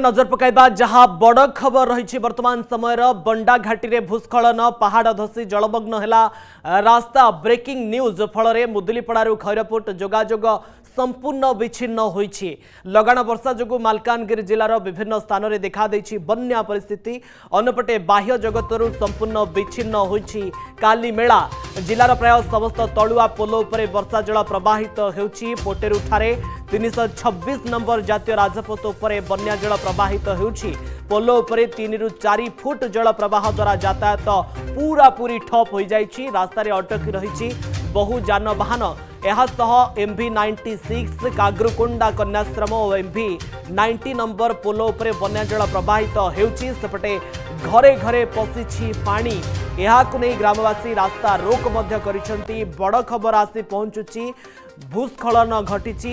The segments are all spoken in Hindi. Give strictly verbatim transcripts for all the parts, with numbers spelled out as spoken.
नजर पकाइबा जहां बड़ खबर रही वर्तमान समय बंडाघाटी रे भूस्खलन पहाड़ धसी जलमग्न है रास्ता ब्रेकिंग न्यूज फल मुदुलीपड़ू खैरपुट जोगाजोग संपूर्ण विच्छिन्न होइछि। लगाण वर्षा जोगु मालकानगिरी जिलार विभिन्न स्थान में देखा देछि बन्या परिस्थिति। अन्यपटे बाह्य जगतरु संपूर्ण विच्छिन्न होइछि काली मेला। जिलार प्राय समस्त तलुआ पोल उपरे वर्षा जल प्रवाहित होउछि। पोटेरु ठारे तीन सौ छब्बीस नंबर जातीय राजपथ उपरे बन्या जल प्रवाहित होउछि। पोलो उपरे तीन रु चार फुट जल प्रवाह द्वारा यातायात पूरा पूरी ठप हो जाइछि। रास्तार अटकी रही बहु जानवाहन। यह एमवी नाइंटी सिक्स काग्रुकुंडा कन्याश्रम और एमवी नाइंटी नंबर पोलो उपरे बन्या जल प्रवाहित होउछि। सेपटे घरे घरे पशिछि पानी। यहाकु नै ग्रामवासी रास्ता रोक मध्य करिसंती। बड़ खबर आसी पहुंचुछि भूस्खलन घटिछि।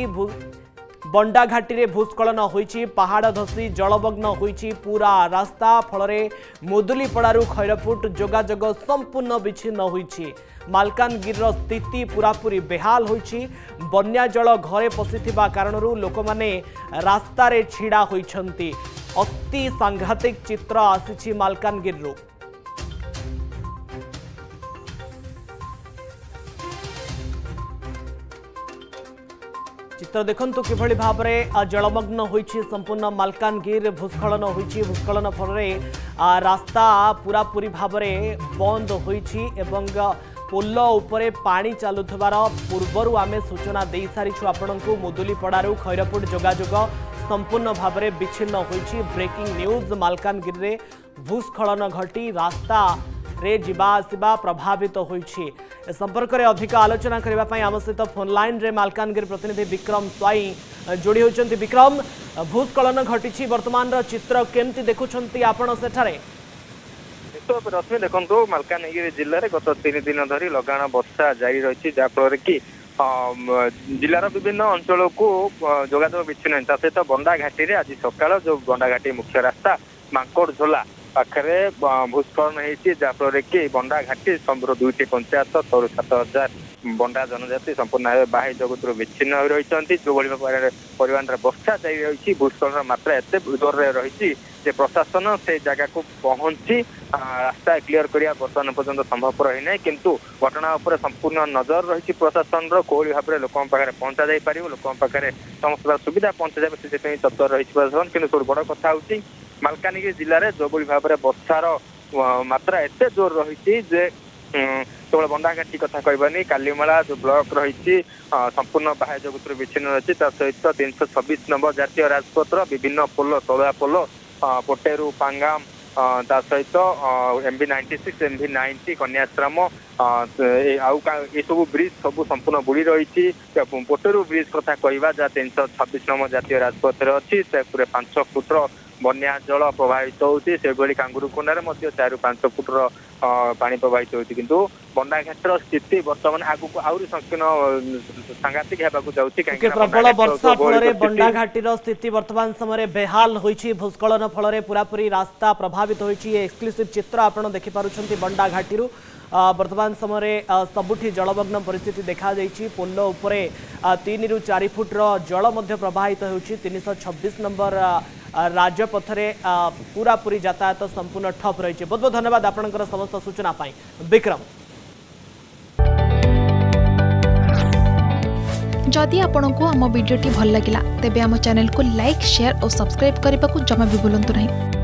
बंडाघाटी रे भूस्खलन होइछि पहाड़ धसी जलमग्न होइछि पूरा रास्ता। फलरे मुदुलीपड़ारू खैरपुट जोगाजोग संपूर्ण विच्छिन्न होइछि। मालकानगिरीर स्थिति पूरापूरी बेहाल होइछि। बन्या जल घरे पशिथिबा कारणरू लोकमाने रास्तारे छिड़ा होइछंती। अति सांघातिक चित्र आसिछि मालकानगिरीरू। चित्र देखु किभली भाव में जलमग्न होइछि संपूर्ण मालकानगिरी। भूस्खलन होइछि। भूस्खलन फल रास्ता पूरापूरी भाव में बंद होइछि एवं पोल उपरे पानी चालुथबार पूर्वरु आमे सूचना दे सारिछु आपनकु। मुदुलीपड़ारू खैरपुट जोगाजोग संपूर्ण भाव में विच्छिन्न होइछि। ब्रेकिंग न्यूज मालकानगिरी रे भूस्खलन घटी रास्ता रे जीवाआसवा प्रभावित होइछि। ए संपर्क में अधिक आलोचना करबा पई आम सहित फोन लाइन रे मालकानगिरी प्रतिनिधि विक्रम स्वाई जोड़ी होचंती। विक्रम, भूस्खलन घटिछि वर्तमान रो चित्र केमती देखुछंती आपण सेठारे? तो रश्मि देखंतु मालकानगिरी जिल्ला रे गत तीन दिन धरी लगाण वर्षा जारी रहिछि जा फल कि जिलार विभिन्न अंचल को जोगाजोग विच्छिन्न। ता सहित बंडाघाटी रे आज सकाळ जो बंडाघाटी मुख्य रास्ता मांकोड़ झोला पाखे भूस्खलन होती जहाँफल कि बंडाघाटी दुईट पंचायत छह सात हजार बंडा जनजाति संपूर्ण भाव बाह्य जगत रू विच्छिन्न हो रही। जो भाव परिमाण वर्षा जारी रही भूस्खलन मात्रा एत जोर में रही प्रशासन से जगह को पहुंची रास्ता क्लीयर करा बर्तमान पर्यटन संभवपर होई नै किंतु घटना उपर संपूर्ण नजर रही प्रशासन कोहली भाव में लोक पाखे पहुंचा जाई पारिबो। लोक पाखे समस्त सुविधा पहुंचा जाए से तत्पर रही प्रशासन। किंतु सब बड़ कथा होउछि मालकानगिरी जिले में जोभली भाव में बर्षार मात्रा एत जोर रही केवल बंडाघाटी कथा कहबानी कालीमेला जो ब्लॉक रही संपूर्ण बाह्य जगत रू विच्छिन्न रही। सहित तीन सौ छब्बीस नंबर जातीय राजपथ विभिन्न पोल तलुआ पोल पोटेरू पांगाम ता सहित MV ninety six MV ninety कन्याश्रम आसबू ब्रिज सब संपूर्ण बुड़ी रही। पोटेरू ब्रिज कथा कहवा जहाँ तीन सौ छब्बीस नंबर जातीय राजपथ अच्छी पूरे पांच फुट्र बन्या जल प्रवाहित होती से कांगुरुकोना चार पांच फुट्र पानी प्रवाहित होती। किंतु बंडाघाटर स्थिति बर्तमान आगुक आहरी संकीर्ण सांघातिक होगा जाऊँगी कहीं प्रबल वर्षा फल बंडाघाटीर स्थिति वर्तमान समय बेहाल होती। भूस्खलन फल पूरापूरी रास्ता प्रभावित होती। एक्सक्लूसिव चित्र आपड़ देखिपुंट बंडाघाटी वर्तमान समय सबुठ जलमग्न परिस्थिति देखा देखाई। पोल उपरे तीन रु चार फुट्र जल प्रवाहित होती। तीन सौ छब्बीस नंबर राज्यपथरे पूरापूरी यातायात संपूर्ण ठप रही। बहुत बहुत धन्यवाद आपनकर समस्त सूचना पाई विक्रम। जदि आपंक आम भिडी भल लगा तेब आम चैनल को लाइक शेयर और सब्सक्राइब करने को जमा भी भूलु ना।